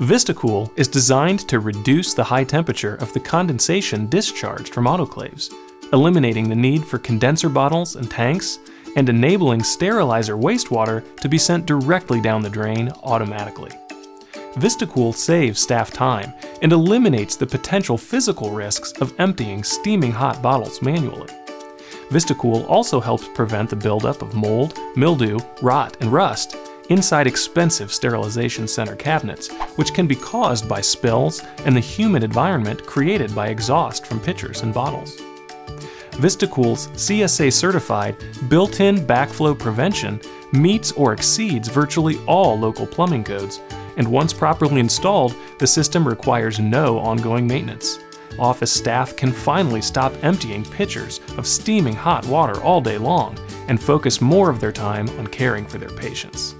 VistaCool is designed to reduce the high temperature of the condensation discharged from autoclaves, eliminating the need for condenser bottles and tanks, and enabling sterilizer wastewater to be sent directly down the drain automatically. VistaCool saves staff time and eliminates the potential physical risks of emptying steaming hot bottles manually. VistaCool also helps prevent the buildup of mold, mildew, rot, and rust inside expensive sterilization center cabinets, which can be caused by spills and the humid environment created by exhaust from pitchers and bottles. VistaCool's CSA-certified built-in backflow prevention meets or exceeds virtually all local plumbing codes, and once properly installed, the system requires no ongoing maintenance. Office staff can finally stop emptying pitchers of steaming hot water all day long and focus more of their time on caring for their patients.